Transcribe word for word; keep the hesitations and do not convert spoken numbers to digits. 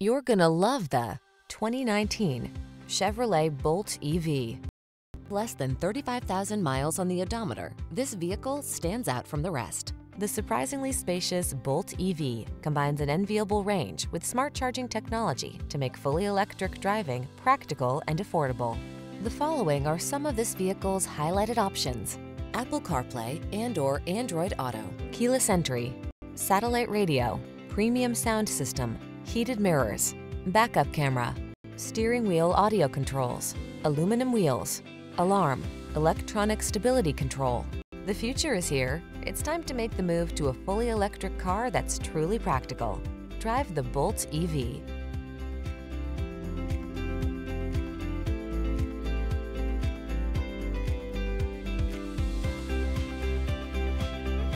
You're gonna love the twenty nineteen Chevrolet Bolt E V. Less than thirty-five thousand miles on the odometer, this vehicle stands out from the rest. The surprisingly spacious Bolt E V combines an enviable range with smart charging technology to make fully electric driving practical and affordable. The following are some of this vehicle's highlighted options: Apple CarPlay and/or Android Auto, keyless entry, satellite radio, premium sound system, heated mirrors, backup camera, steering wheel audio controls, aluminum wheels, alarm, electronic stability control. The future is here. It's time to make the move to a fully electric car that's truly practical. Drive the Bolt E V.